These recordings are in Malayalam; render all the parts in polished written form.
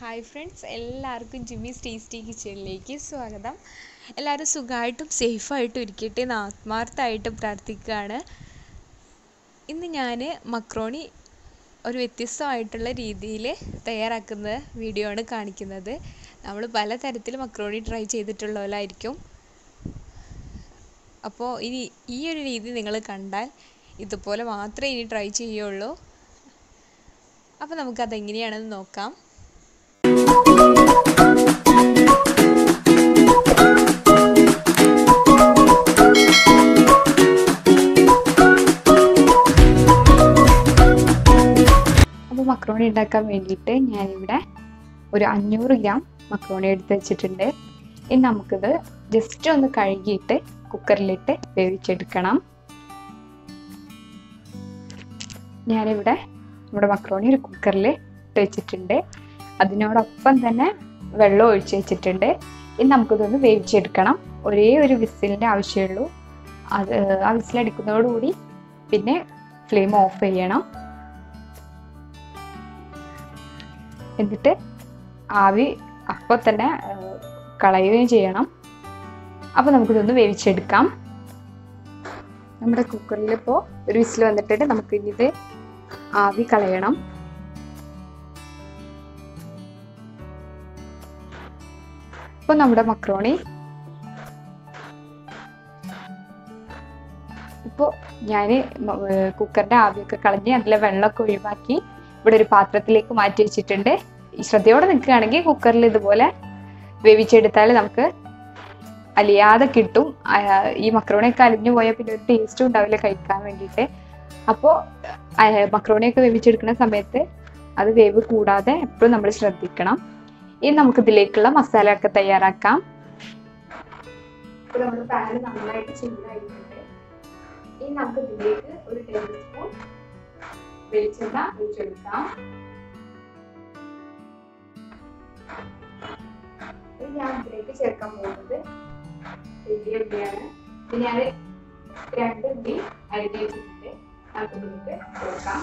ഹായ് ഫ്രണ്ട്സ്, എല്ലാവർക്കും ജിമ്മീസ് ടേസ്റ്റി കിച്ചണിലേക്ക് സ്വാഗതം. എല്ലാവരും സുഖമായിട്ടും സേഫായിട്ടും ഇരിക്കട്ടെ എന്ന് ആത്മാർത്ഥമായിട്ട് പ്രാർത്ഥിക്കുകയാണ്. ഇന്ന് ഞാൻ മക്രോണി ഒരു വ്യത്യസ്തമായിട്ടുള്ള രീതിയിൽ തയ്യാറാക്കുന്ന വീഡിയോ ആണ് കാണിക്കുന്നത്. നമ്മൾ പലതരത്തിൽ മക്രോണി ട്രൈ ചെയ്തിട്ടുള്ളവരായിരിക്കും. അപ്പോൾ ഇനി ഈ ഒരു രീതി നിങ്ങൾ കണ്ടാൽ ഇതുപോലെ മാത്രമേ ഇനി ട്രൈ ചെയ്യുള്ളൂ. അപ്പോൾ നമുക്കതെങ്ങനെയാണെന്ന് നോക്കാം. അപ്പോൾ മക്രോണി ഉണ്ടാക്കാൻ വേണ്ടിയിട്ട് ഞാനിവിടെ ഒരു 500 ഗ്രാം മക്രോണി എടുത്ത് വെച്ചിട്ടുണ്ട്. ഇനി നമുക്കിത് ജസ്റ്റ് ഒന്ന് കഴുകിയിട്ട് കുക്കറിലിട്ട് വേവിച്ചെടുക്കണം. ഞാനിവിടെ നമ്മുടെ മക്രോണി ഒരു കുക്കറിൽ ഇട്ട് വെച്ചിട്ടുണ്ട്. അതിനോടൊപ്പം തന്നെ വെള്ളം ഒഴിച്ച് വെച്ചിട്ടുണ്ട്. ഇനി നമുക്കിതൊന്ന് വേവിച്ചെടുക്കണം. ഒരേ ഒരു വിസിലിൻ്റെ ആവശ്യമുള്ളൂ. അത് ആ വിസിലടിക്കുന്നതോടുകൂടി പിന്നെ ഫ്ലെയിം ഓഫ് ചെയ്യണം. എന്നിട്ട് ആവി അപ്പോൾ തന്നെ കളയുകയും ചെയ്യണം. അപ്പോൾ നമുക്കിതൊന്ന് വേവിച്ചെടുക്കാം. നമ്മുടെ കുക്കറിൽ ഇപ്പോൾ ഒരു വിസിൽ വന്നിട്ടുണ്ട്. നമുക്കിത് ആവി കളയണം. അപ്പോൾ നമ്മുടെ മക്രോണി ഇപ്പോൾ ഞാൻ കുക്കറിൻ്റെ ആവിയൊക്കെ കളഞ്ഞ് അതിലെ വെള്ളമൊക്കെ ഒഴിവാക്കി ഇവിടെ ഒരു പാത്രത്തിലേക്ക് മാറ്റി വെച്ചിട്ടുണ്ട്. ശ്രദ്ധയോടെ നിൽക്കുകയാണെങ്കിൽ കുക്കറിൽ ഇതുപോലെ വേവിച്ചെടുത്താൽ നമുക്ക് അലിയാതെ കിട്ടും. ഈ മക്രോണിയൊക്കെ അലിഞ്ഞു പോയാൽ പിന്നെ ഒരു ടേസ്റ്റും ഉണ്ടാവില്ല കഴിക്കാൻ വേണ്ടിയിട്ട്. അപ്പോൾ മക്രോണിയൊക്കെ വേവിച്ചെടുക്കുന്ന സമയത്ത് അത് വേവ് കൂടാതെ എപ്പോഴും നമ്മൾ ശ്രദ്ധിക്കണം. ഇനി നമുക്കിതിലേക്കുള്ള മസാല ഒക്കെ തയ്യാറാക്കാം. ഇനി നമുക്കിതിലേക്ക് ഒരു ടേബിൾ സ്പൂൺ വെളിച്ചെണ്ണ ഒഴിച്ചെടുക്കാം. ഞാൻ ഇതിലേക്ക് ചേർക്കാൻ പോകുന്നത് വലിയ ഉള്ളിയാണ്. ഇത് ഞാൻ 2 ഉള്ളി അരിഞ്ഞു വെച്ചിട്ട് അതിലേക്ക് ചേർക്കാം.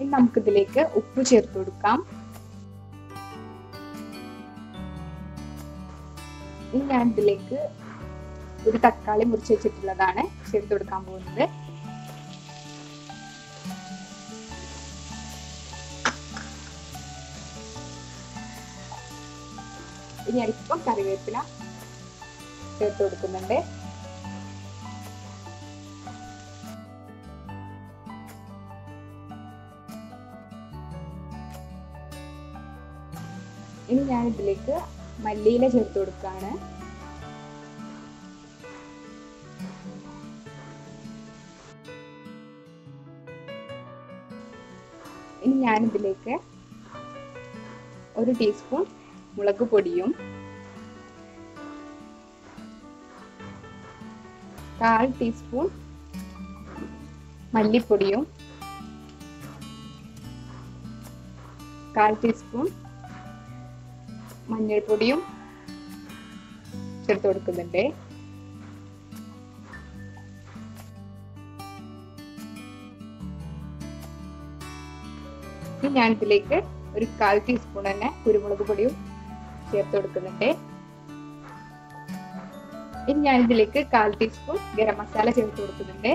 ഇനി നമുക്കിതിലേക്ക് ഉപ്പ് ചേർത്ത് കൊടുക്കാം. ഇനി ഞാൻ ഇതിലേക്ക് ഒരു തക്കാളി മുറിച്ച് വെച്ചിട്ടുള്ളതാണ് ചേർത്ത് കൊടുക്കാൻ പോകുന്നത്. ഇനി അല്പം കറിവേപ്പില ചേർത്ത് കൊടുക്കുന്നുണ്ട്. ഇനി ഞാൻ ഇതിലേക്ക് മല്ലിയില ചേർത്ത് കൊടുക്കുകയാണ്. ഇനി ഞാനിതിലേക്ക് 1 ടീസ്പൂൺ മുളക് പൊടിയും 1/2 ടീസ്പൂൺ മല്ലിപ്പൊടിയും 1/2 ടീസ്പൂൺ മഞ്ഞൾപ്പൊടിയും ചേർത്ത് കൊടുക്കുന്നുണ്ട്. ഇനി ഞാനിതിലേക്ക് ഒരു 1/4 ടീസ്പൂൺ തന്നെ കുരുമുളക് പൊടിയും ചേർത്ത് കൊടുക്കുന്നുണ്ട്. ഇനി ഞാനിതിലേക്ക് 1/4 ടീസ്പൂൺ ഗരം മസാല ചേർത്ത് കൊടുക്കുന്നുണ്ട്.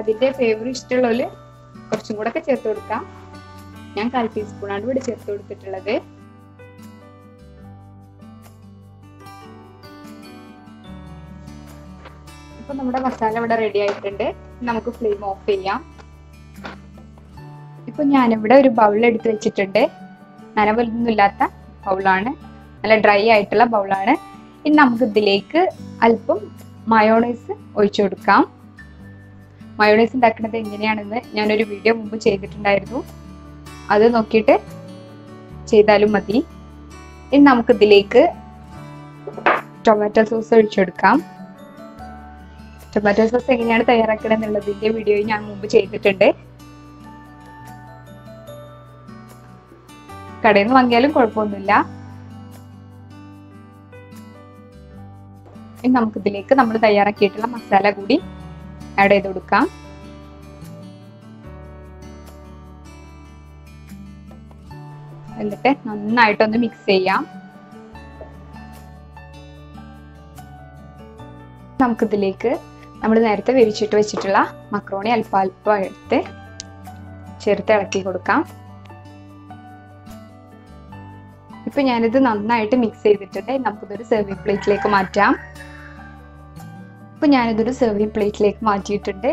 അതിന്റെ ഫ്ലേവർ ഇഷ്ടമുള്ളതിൽ കുറച്ചും കൂടെ ഒക്കെ ചേർത്ത് കൊടുക്കാം. ഞാൻ 1/4 ടീസ്പൂൺ ആണ് ഇവിടെ ചേർത്ത് കൊടുത്തിട്ടുള്ളത്. ഇപ്പൊ നമ്മുടെ മസാല ഇവിടെ റെഡി ആയിട്ടുണ്ട്. നമുക്ക് ഫ്ലെയിം ഓഫ് ചെയ്യാം. ഇപ്പൊ ഞാനിവിടെ ഒരു ബൗൾ എടുത്ത് വെച്ചിട്ടുണ്ട്. നനവൊന്നുമില്ലാത്ത ബൗളാണ്, നല്ല ഡ്രൈ ആയിട്ടുള്ള ബൗളാണ്. ഇനി നമുക്ക് ഇതിലേക്ക് അല്പം മയോണൈസ് ഒഴിച്ചു കൊടുക്കാം. മയോണൈസ് ഉണ്ടാക്കുന്നത് എങ്ങനെയാണെന്ന് ഞാനൊരു വീഡിയോ മുമ്പ് ചെയ്തിട്ടുണ്ടായിരുന്നു, അത് നോക്കിയിട്ട് ചെയ്താലും മതി. ഇനി നമുക്ക് ഇതിലേക്ക് ടൊമാറ്റോ സോസ് ഒഴിച്ചു കൊടുക്കാം. ടൊമാറ്റോ സോസ് എങ്ങനെയാണ് തയ്യാറാക്കുക എന്നുള്ളതിൻ്റെ വീഡിയോ ഞാൻ മുമ്പ് ചെയ്തിട്ടുണ്ട്. കടയിൽ നിന്ന് വാങ്ങിയാലും കുഴപ്പമൊന്നുമില്ല. ഇനി നമുക്കിതിലേക്ക് നമ്മൾ തയ്യാറാക്കിയിട്ടുള്ള മസാല കൂടി ആഡ് ചെയ്ത് കൊടുക്കാം. എന്നിട്ട് നന്നായിട്ടൊന്ന് മിക്സ് ചെയ്യാം. നമുക്കിതിലേക്ക് നമ്മൾ നേരത്തെ വേവിച്ചിട്ട് വെച്ചിട്ടുള്ള മക്രോണി അല്പാൽപ്പം എടുത്ത് ചേർത്ത് ഇളക്കി കൊടുക്കാം. ഇപ്പം ഞാനിത് നന്നായിട്ട് മിക്സ് ചെയ്തിട്ടുണ്ട്. നമുക്കിതൊരു സെർവിങ് പ്ലേറ്റിലേക്ക് മാറ്റാം. ഇപ്പം ഞാനിതൊരു സെർവിങ് പ്ലേറ്റിലേക്ക് മാറ്റിയിട്ടുണ്ട്.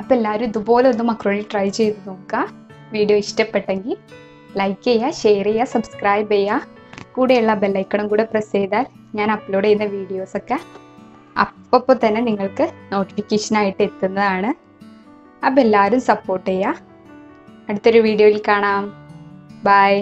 അപ്പം എല്ലാവരും ഇതുപോലെ ഒന്ന് മക്രോണി ട്രൈ ചെയ്ത് നോക്കുക. വീഡിയോ ഇഷ്ടപ്പെട്ടെങ്കിൽ ലൈക്ക് ചെയ്യുക, ഷെയർ ചെയ്യുക, സബ്സ്ക്രൈബ് ചെയ്യുക. കൂടെയുള്ള ബെല്ലൈക്കണം കൂടെ പ്രസ് ചെയ്താൽ ഞാൻ അപ്ലോഡ് ചെയ്യുന്ന വീഡിയോസൊക്കെ അപ്പോൾ തന്നെ നിങ്ങൾക്ക് നോട്ടിഫിക്കേഷനായിട്ട് എത്തുന്നതാണ്. അപ്പം എല്ലാവരും സപ്പോർട്ട് ചെയ്യുക. അടുത്തൊരു വീഡിയോയിൽ കാണാം. ബൈ.